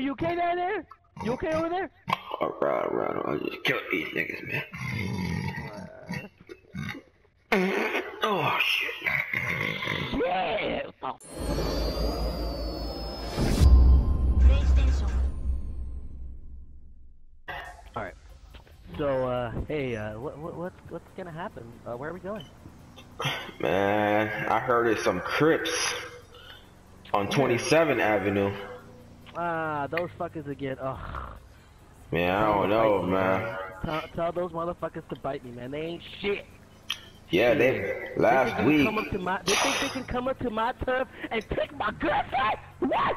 You okay down there? You okay over there? Alright, I'll just kill these niggas, man. Oh, shit. Yeah. Oh. Alright. So, hey, what's gonna happen? Where are we going? Man, I heard it's some Crips on 27th Avenue. Ah, those fuckers again. Ugh. Man, I don't know, man. Tell those motherfuckers to bite me, man. They ain't shit. Yeah, last week. They think they can come up to my turf and take my girlfriend? What?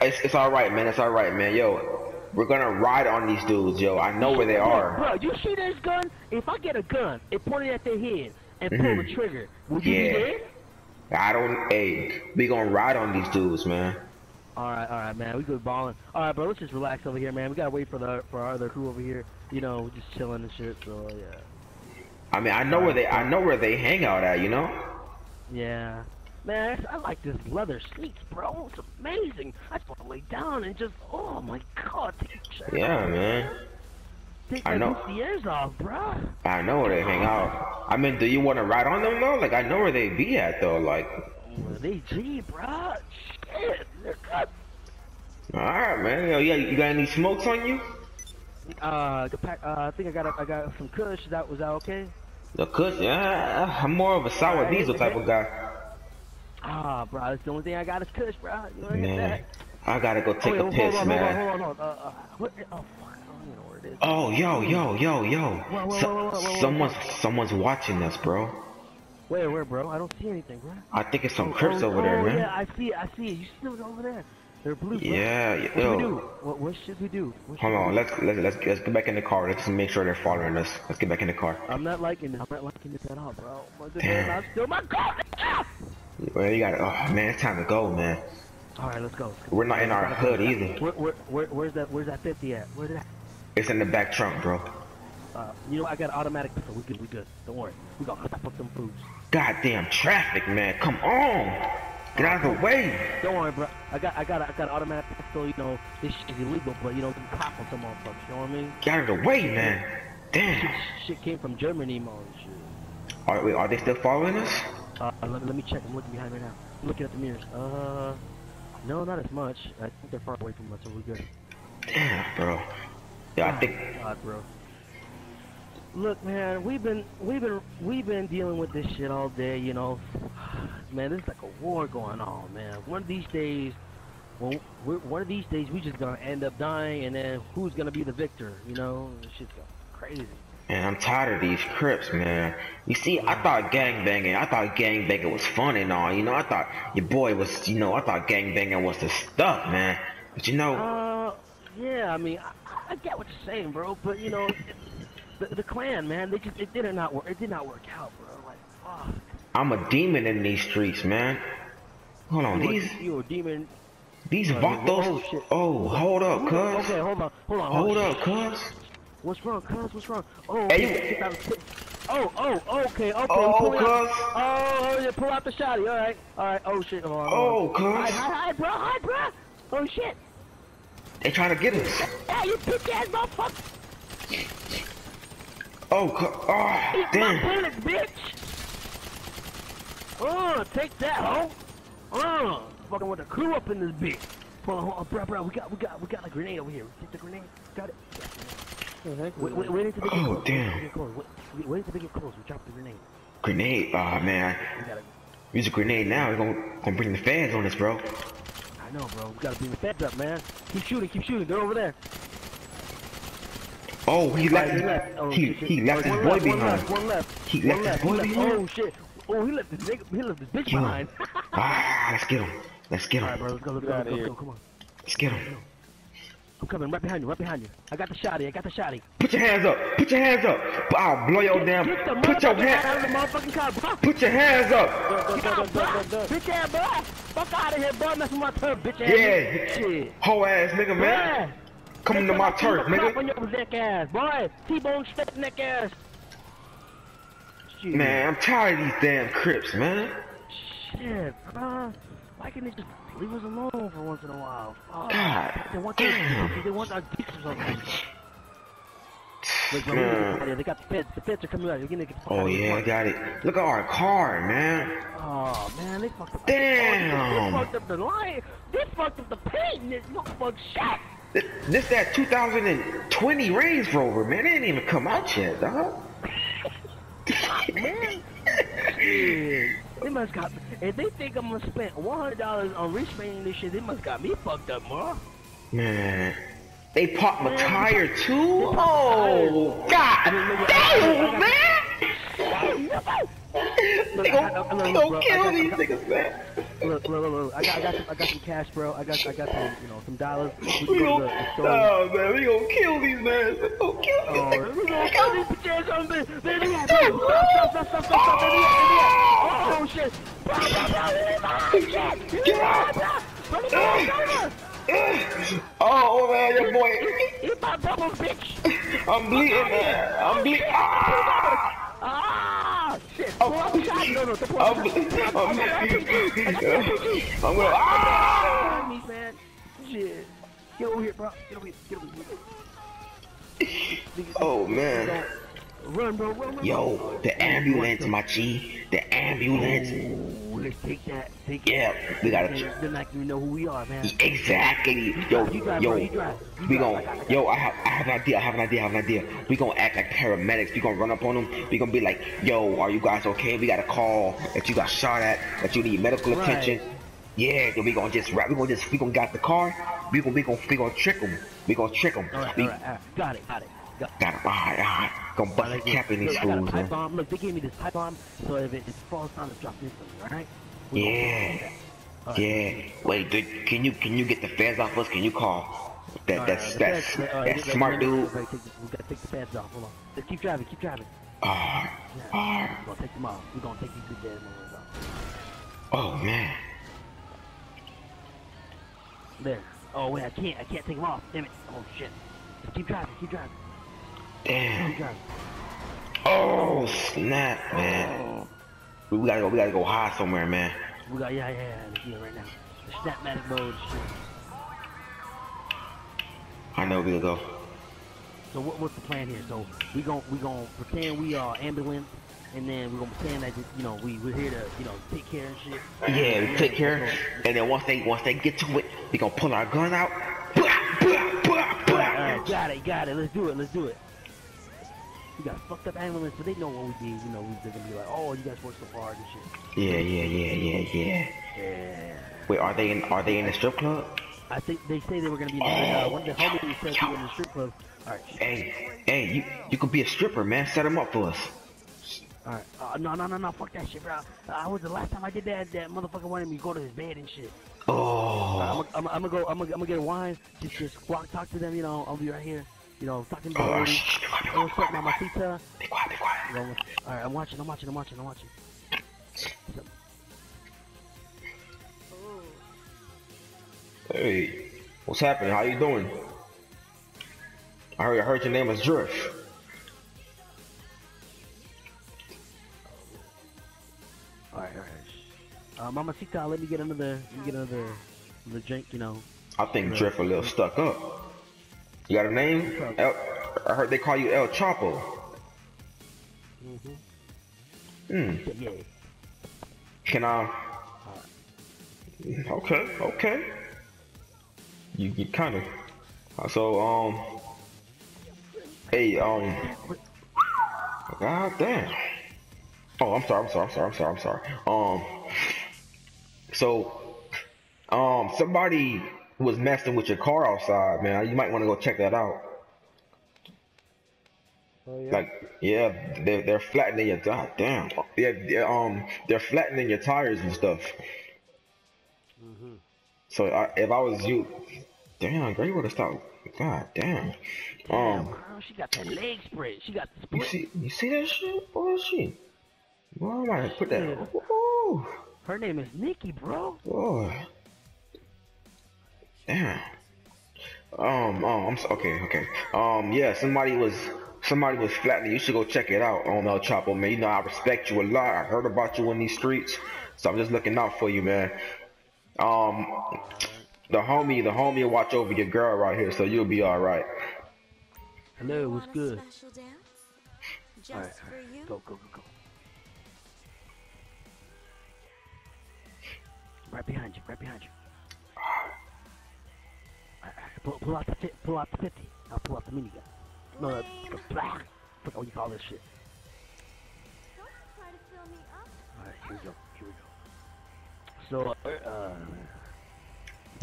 It's alright, man. It's alright, man. Yo, we're gonna ride on these dudes, yo. I know where they are. Bro, you see this gun? If I get a gun and point it at their head and pull the trigger, will you be dead? I don't. Hey, we gonna ride on these dudes, man. Alright, man, we good balling. Alright, bro, let's just relax over here, man. We gotta wait for our other crew over here. You know, just chilling and shit. So yeah. I mean, I know where they hang out at, you know. Yeah, man, I like this leather seats, bro. It's amazing. I just want to lay down and just, oh my god. Yeah, man. Take my ears off, bro. I know where they hang out. I mean, do you want to ride on them though? Like, I know where they be at though. Like. They G, bro. Shit. Alright, man. Yo, yeah, you got any smokes on you? I think I got some kush. Was that okay? The kush? Yeah, I'm more of a sour diesel type of guy. Ah, bro, that's the only thing I got is kush, bro. You wanna get that? I gotta go take a piss, man. Hold on. I don't know where it is. Oh, yo. Whoa. Someone's watching us, bro. Where, bro? I don't see anything, bro. I think it's some Crips over there, man. Yeah, I see it. You see it over there? They're blue. Yeah, bro. What do we do? What should we do? Hold on, let's get back in the car. Let's make sure they're following us. Let's get back in the car. I'm not liking this at all, bro. I'm still my car. Well, you gotta. Oh man, it's time to go, man. All right, let's go. We're not in our hood either. Where's that 50 at? Where's that? It's in the back trunk, bro. You know, I got an automatic pistol. We good. Don't worry. We gonna fuck them fools. Goddamn traffic, man. Come on. Get out of the way. Don't worry, bro. I got an automatic pistol. You know, this shit is illegal, but you know, some cop on some motherfuckers. You know what I mean? Get out of the way, man. Damn. Shit came from Germany, man. Shit. Are they still following us? Let me check. I'm looking behind right now. I'm looking at the mirrors. No, not as much. I think they're far away from us, so we're good. Damn, bro. Yeah, I think. God, bro. Look, man, we've been dealing with this shit all day, you know. Man, there's like a war going on, man. One of these days, we just gonna end up dying, and then who's gonna be the victor? You know, this shit's crazy. Man, I'm tired of these Crips, man. You see, I thought gangbanging was fun and all. You know, I thought your boy was, you know, I thought gangbanging was the stuff, man. But you know. Yeah, I mean, I get what you're saying, bro, but you know. The Klan, man, it did not work out, bro. Like, fuck. I'm a demon in these streets, man. Hold on, you a demon. These vatos. Oh, hold up, cuz. Okay, hold on. Hold up, cuz. What's wrong, cuz? What's wrong? Oh, hey, okay. Oh, cuz. Oh, yeah, pull out the shotty. All right. Oh shit. Oh, cuz. Hi, bro. Oh shit. They trying to get us. Yeah, you bitch ass motherfucker. Oh, damn. Eat my bullets, bitch. Oh, take that, ho. Oh, fucking with the crew up in this bitch. Hold on, bro. We got a grenade over here. Take the grenade. Got it. Wait until they get close. Oh, damn. Wait until they get close. We dropped the grenade. Grenade? Oh, man. Use a grenade now. We're gonna bring the fans on us, bro. I know, bro. We gotta bring the fans up, man. Keep shooting. They're over there. Oh, he left his boy behind. Oh shit! Oh, he left his bitch behind. Let's get him. Alright, bro, let's go. Come on. Let's get him. I'm coming right behind you. I got the shotty. Put your hands up. I'll blow your damn. Put your hands up. Get out, bitch ass boy. Fuck out of here, boy. Messing with my turf, bitch ass. Yeah. Shit. Whole ass nigga, man. Come to my turf, nigga. On your neck ass, boy. T-bone step neck ass. Shit. Man, I'm tired of these damn Crips, man. Shit, bro. Why can't they just leave us alone for once in a while? Oh, they want our geeks or something. Look, bro, they got the pets. The pets are coming out. You're gonna get. Oh yeah, I got it. Look at our car, man. Oh man, they fucked up. Damn. They fucked up the line. They fucked up the paint. And it's no fuck shit. This that 2020 Range Rover, man. They didn't even come out yet, dog. Man. They must got. If they think I'm gonna spend $100 on respainting this shit, they must got me fucked up, bro. Man. They popped my tire too? Oh, god damn, man! They gonna kill these niggas, man. Look, look, I got some cash, bro. I got some, you know, some dollars. Oh, man, we gonna kill these, man. We gonna kill these niggas. We gonna kill these bitches on this. Oh, shit. Oh man, your boy. Eat my bubble, bitch. I'm bleeding, man. I'm bleeding. Ah, shit. I'm going. Ah, man. Shit. Get over here, bro. Get over here. Oh man. Run, bro. Run. Yo, the ambulance, my G. The ambulance. Let's take that. Yeah, we gotta. Then like you know who we are, man. Exactly. Yo, we gon'. Yo, I have an idea. We gon' act like paramedics. We gon' run up on them. We gon' be like, yo, are you guys okay? We got a call that you got shot at. That you need medical attention. Yeah, we gon' just rap. We gon' got the car. We gon' trick them. All right. Got it. Got a alright. Gonna bust a cap in these fools, man. Look, they gave me this pipe bomb, so if it falls down, to drop this one, alright? Yeah. Right. Yeah. Wait, dude, can you get the feds off us? Can you call? That's smart, dude. We gotta take the feds off. Hold on. Just keep driving. Yeah. We're gonna take them off. We're gonna take these good guys off. Oh man. There. Oh wait, I can't take them off. Damn it. Oh shit. Just keep driving. Damn. Oh snap, man. Oh. We gotta go hide somewhere, man. We got yeah right now. The snapmatic mode. I know where to go. So what's the plan here? So we gon' pretend we are ambulance, and then we're gonna pretend that you know we're here to you know take care and shit. Yeah, we take care. And then once they get to it, we gonna pull our gun out. Got it. Let's do it. We got a fucked up ambulance, but they know what we did. You know, they're gonna be like, "Oh, you guys worked so hard and shit." Yeah. Wait, are they in the strip club? I think they say they were gonna be. One of the homies said they were in the strip club. All right. Hey, you could be a stripper, man. Set them up for us. All right. No, fuck that shit, bro. I was the last time I did that. That motherfucker wanted me to go to his bed and shit. Oh. I'm gonna get a wine. Just walk, talk to them. You know, I'll be right here. You know, talking to them. Be quiet. You know, alright, I'm watching. Hey, what's happening? How you doing? I heard your name was Drift. Alright. Mamacita, let me get another drink, you know. I think Drift a little stuck up. You got a name? I heard they call you El Chapo. Yeah. Can I? Okay. You kind of. So Hey God damn. Oh, I'm sorry. So somebody was messing with your car outside, man. You might want to go check that out. Oh, yeah? Like yeah, they're flattening your goddamn. Yeah, they're flattening your tires and stuff. So if I was you, damn, girl, you would have stopped. God damn. Girl, she got that leg spread. She got the split. You see that shit? What is she? Why am I gonna put that? Whoa. Her name is Nikki, bro. Whoa. Damn. Okay. Yeah, somebody was flattening. You should go check it out on El Chapo, man. You know I respect you a lot. I heard about you in these streets, so I'm just looking out for you, man. The homie will watch over your girl right here, so you'll be alright. Hello, what's good? Alright, go. Right behind you. Pull out the 50. I'll pull out the minigun. No, what do you call this shit? Don't try to fill me up. Alright, here we go. So,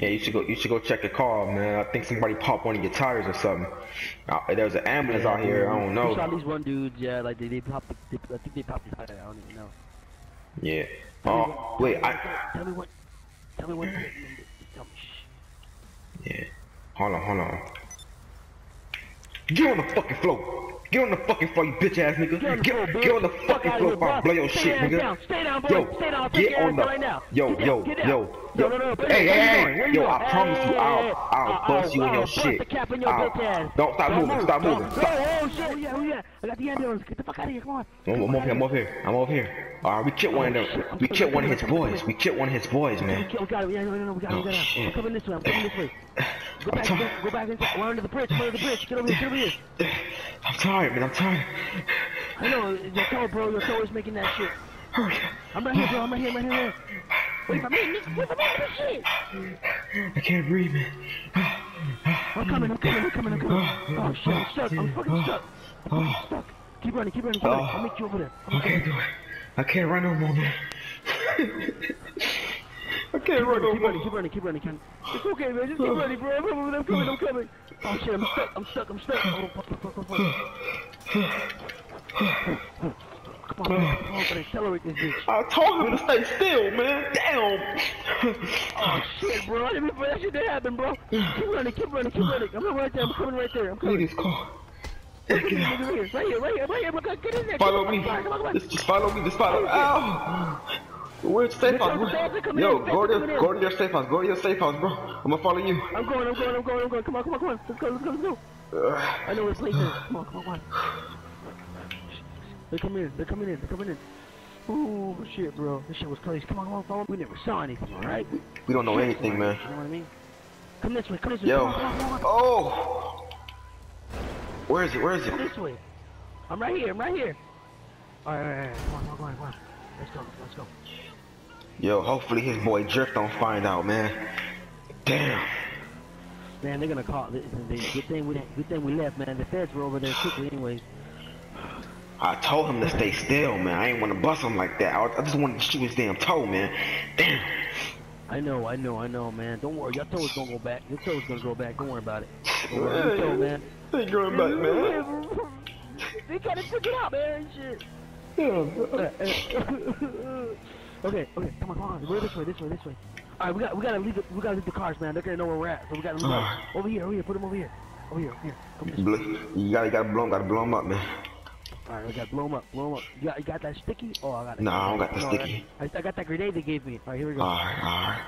yeah, you should go check the car, man. I think somebody popped one of your tires or something. There's an ambulance out here. I don't know. We saw at least one dude. Yeah, like I think they popped the tire. I don't even know. Yeah. Oh, wait. Tell me what. Yeah. Hold on. Get on the fucking floor. Get on the fucking floor, you bitch ass nigga. Get on the fucking floor, I'll blow your shit, nigga. Stay down, boy. Yo, stay down. Get on the. Right now. Yo. No. Hey. Yo, I promise you, I'll bust you in your shit. Don't stop moving. Oh shit. Yeah. I got the ambulance. Get the fuck out of here. Come on. I'm over here. I'm over here. Alright, we killed one of them. We killed one of his boys. Man. We got him. Yeah, we got him. I'm coming this way. Go back. We're under the bridge. Get over here. I'm tired, man. I know. Your toe, bro. Your toe is making that shit. Hurry up. I'm right here, bro. Wait for me. I can't breathe, man. I'm coming. Oh shit. I'm fucking stuck. Keep running. I'll meet you over there. I can't do it. I can't run no more, man. Keep running. It's okay, man. Just keep running, bro. I'm coming. Oh shit, I'm stuck. Come on, accelerate this bitch. I told him to stay still, man. Damn. Oh shit, bro. I didn't mean for that shit to happen, bro. Keep running. I'm coming right there. Look at this car. Right here. Get in there. Follow me. Just follow me. Ow. Where's safe house? Yo, go to your safe house. Go to your safe house, bro. I'm gonna follow you. I'm going. Come on. Let's go. I know it's late now. Come on. They're coming in. Ooh, shit, bro. This shit was crazy. Come on, follow me. We never saw anything, alright? We don't know anything, man. You know what I mean? Come this way. Yo. Come on. Oh! Where is it? Come this way. I'm right here. Alright. Come on. Let's go. Yo, hopefully his boy Drift don't find out, man. Damn. Man, they're gonna call. Good thing we left, man. The feds were over there quickly, anyways. I told him to stay still, man. I ain't wanna bust him like that. I just wanted to shoot his damn toe, man. Damn. I know, man. Don't worry, your toes gonna go back. Your toes gonna go back. Don't worry about it. Don't worry about man. They going back, man. They kinda took it out, man. Shit. Yeah. Okay, come on. We're this way. Alright, we gotta leave the cars, man. They're gonna know where we're at, so we gotta leave them. Over here, put them over here. You gotta blow them up, man. Alright, we gotta blow them up. You got that sticky? Oh, I got it. Nah, I don't got the sticky. I got that grenade they gave me. Alright, here we go. Alright,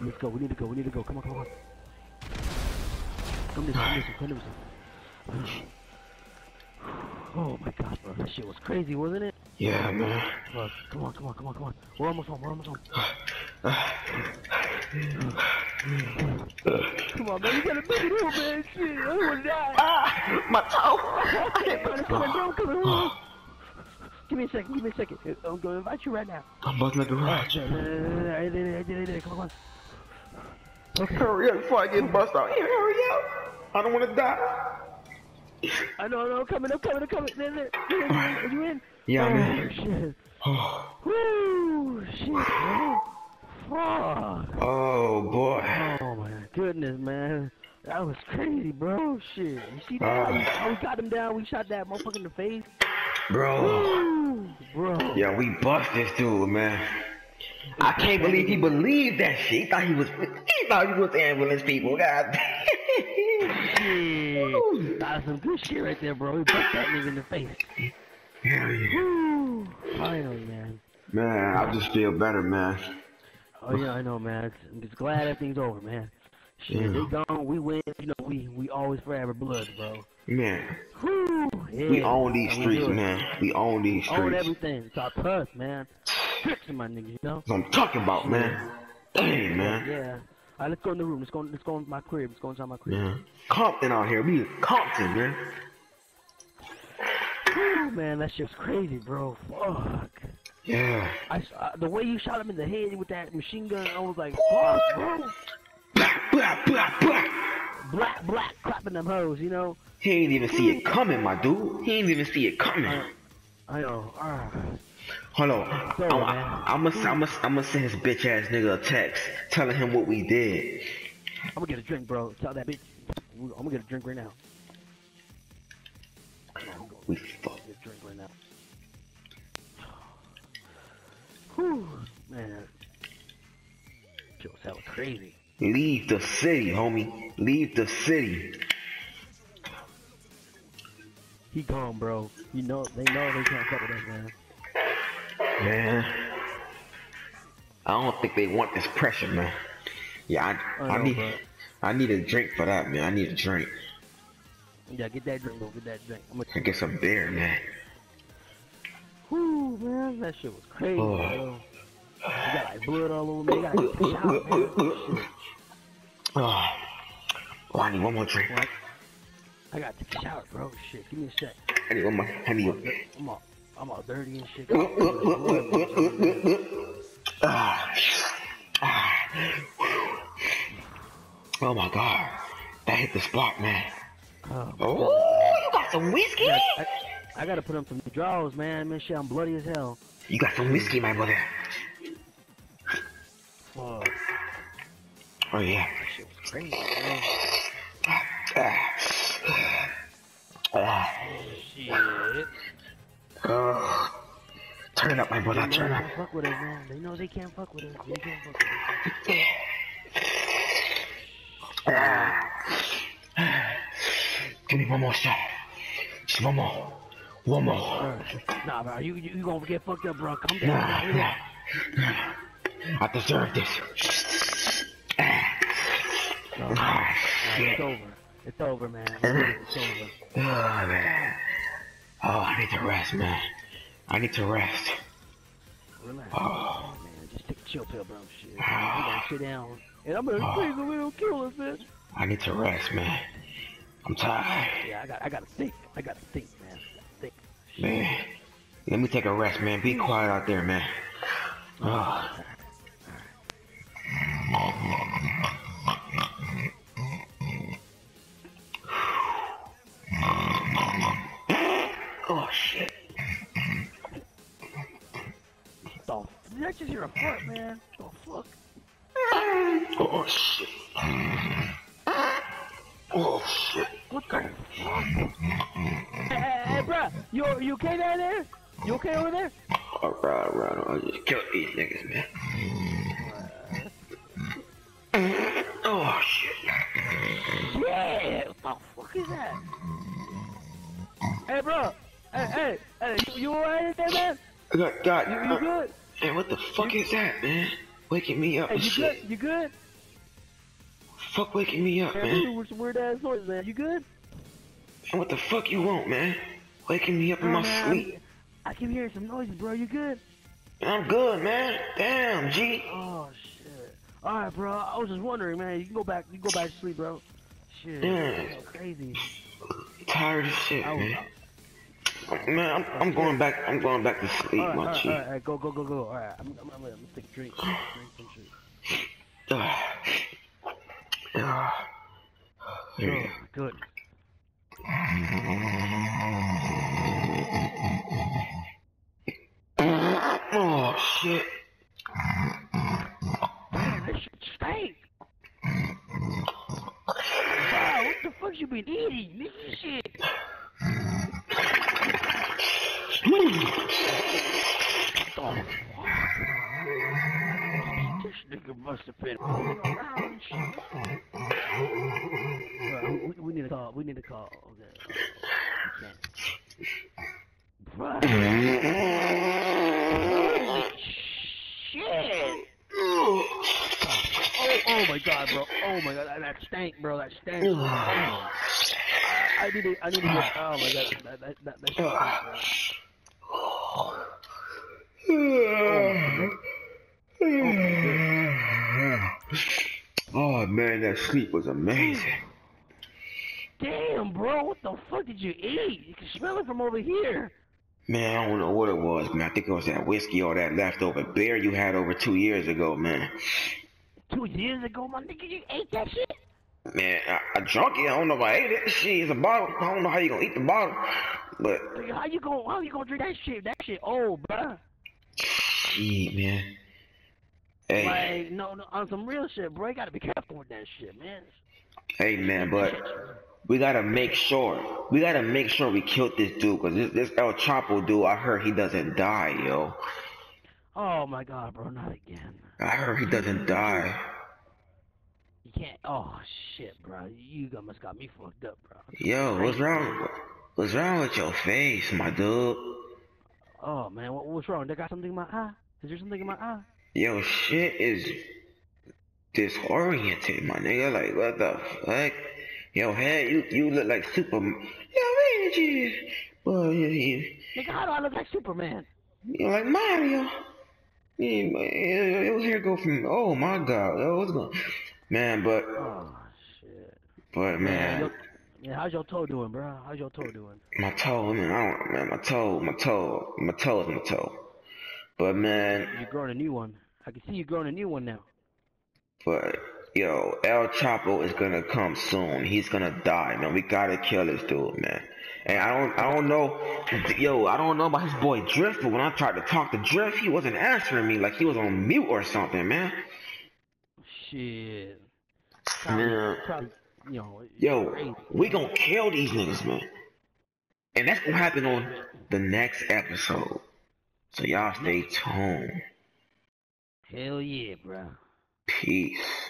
let's go, we need to go. Come on. Come this way. Oh my god, bro, that shit was crazy, wasn't it? Yeah, man. Come on. We're almost home. Come on, man, you gotta make it home, man. Shit, I wanna die. My toe. Come on. Give me a second. I'm gonna invite you right now. I'm buzzing like a rock. Come on. Okay. Hurry up before I get bust out. Hurry up. I don't wanna die. I know, I'm coming. Are you in? Yeah, man. Shit. Woo, shit, man. Fuck. Oh, boy. Oh, my goodness, man. That was crazy, bro. Shit. You see that? We got him down. We shot that motherfucker in the face. Bro. Yeah, we bust this dude, man. I can't believe he believed that shit. He thought he was ambulance people. God damn. Shit. That's some good shit right there, bro. He bucked that nigga in the face. Hell yeah. Woo. Finally, man. Man, I just feel better, man. Oh yeah, I know, man. I'm just glad everything's over, man. Shit, they gone. We win. You know, we always forever Blood, bro. Man. Woo. Yeah. We own these streets, man. We own these streets. Own everything. It's our trust, man. Tricks, my nigga, you know? That's what I'm talking about, man. Dang, man. Yeah. Alright, let's go in the room. Let's go in my crib. Let's go inside my crib. Yeah. Compton out here. We in Compton, man. Oh, man, that's just crazy, bro. Fuck. Yeah. The way you shot him in the head with that machine gun, I was like, fuck, bro. Black, black, black, black. Black, black, clapping them hoes, you know? He ain't even see it coming, my dude. He ain't even see it coming. I know. Hold on. So, I'ma send his bitch ass nigga a text telling him what we did. I'ma get a drink, bro. Tell that bitch. I'ma get a drink right now. We fucked this drink right now. Whew, man. Shit was hella crazy. Leave the city, homie. Leave the city. He gone, bro. You know they can't fuck with us, man. Man, I don't think they want this pressure, man. Yeah, I need a drink for that, man. I need a drink. Yeah, get that drink, bro. Get that drink. I'm gonna get some beer, man. Whoo, man, that shit was crazy, bro. You got like blood all over me. You got like shot, man. Oh, I need one more drink. What? I got to take a shower, bro. Shit, give me a sec. I need one more. I need one. Come on. I'm all dirty and shit. Oh my god. That hit the spot, man. Oh, you got some whiskey? I gotta put on some draws, man. Man, shit, I'm bloody as hell. You got some whiskey, my brother. Fuck. Oh, yeah. That shit was crazy, man. Shit. Turn up, my brother. Turn up. Fuck with us, man. They know they can't fuck with us. They can't fuck with us. Give me one more shot. Just one more. One more. Nah, bro. You gonna get fucked up, bro. Come down. Nah. I deserve this. Shit. It's over. It's over, man. It's over. Oh, man. Oh, I need to rest, man. I need to rest. Relax, man. Just take a chill pill, bro. Shit, you gotta sit down. And I'm gonna think we don't kill us, man. I need to rest, man. I'm tired. Yeah, I gotta think. I gotta think, man. I gotta think. Man, let me take a rest, man. Be quiet out there, man. Oh shit! Oh, did I just hear a fart, man? Oh fuck! Oh shit! Oh shit! What the fuck? Hey, bruh, you okay down there? You okay over there? Alright, I'll just kill these niggas, man. Oh shit! Yeah! What the fuck is that? Hey, bro. Hey, you alright there, man? God, you good? Hey, what the fuck is that, man? Waking me up and shit. Good? You good? Fuck waking me up, man. With some weird ass noise, man. You good? And what the fuck you want, man? Waking me up in my sleep. I keep hearing some noises, bro. You good? I'm good, man. Damn, G. Oh shit. Alright, bro. I was just wondering, man. You can go back to sleep, bro. Shit. Damn. Crazy. Tired as shit, man. Man, I'm going back to sleep, my G. Alright, go. Alright, I'm gonna take a drink. Here we go. Good. Oh, shit. Man, this shit stank. Wow, what the fuck you been eating? This shit. This nigga must have been around shit. We need a call. We need a call. Okay. Holy shit! Oh my god, bro. Oh my god, that stank, bro. That stank. I need to get. Oh my god, that shit. Bro. Oh, Oh man, that sleep was amazing. Damn, bro, what the fuck did you eat? You can smell it from over here. Man, I don't know what it was, man. I think it was that whiskey or that leftover beer you had over 2 years ago, man. 2 years ago, my nigga, you ate that shit? Man, I drunk it. I don't know if I ate it. Shit, it's a bottle. I don't know how you gonna eat the bottle, but how you gonna drink that shit? That shit old, bruh. Shit, man. Hey. Like, no, on some real shit, bro. You gotta be careful with that shit, man. Hey, man, but we gotta make sure. We gotta make sure we killed this dude, cause this El Chapo dude, I heard he doesn't die, yo. Oh my God, bro, not again. I heard he doesn't die. You can't. Oh shit, bro. You almost got me fucked up, bro. Yo, what's wrong? What's wrong with your face, my dude? Oh man, what's wrong? They got something in my eye. Is there something in my eye? Yo, shit is disoriented, my nigga. Like, what the fuck? Yo, hey, you look like Superman. Nigga, how do I look like Superman? You like Mario? Yeah, man, your hair go from. Oh my God, yo, what's going? Man, but oh shit. But man, yeah, how's your toe doing, bro? How's your toe doing? My toe, man. I don't, man. My toe. But man, you're growing a new one. I can see you growing a new one now. But yo, El Chapo is gonna come soon. He's gonna die, man. We gotta kill this dude, man. And I don't know, yo, I don't know about his boy Drift. But when I tried to talk to Drift, he wasn't answering me. Like he was on mute or something, man. Shit. Probably, you know, yo, we gonna kill these niggas, man. And that's gonna happen on the next episode. So y'all stay tuned. Hell yeah, bro. Peace.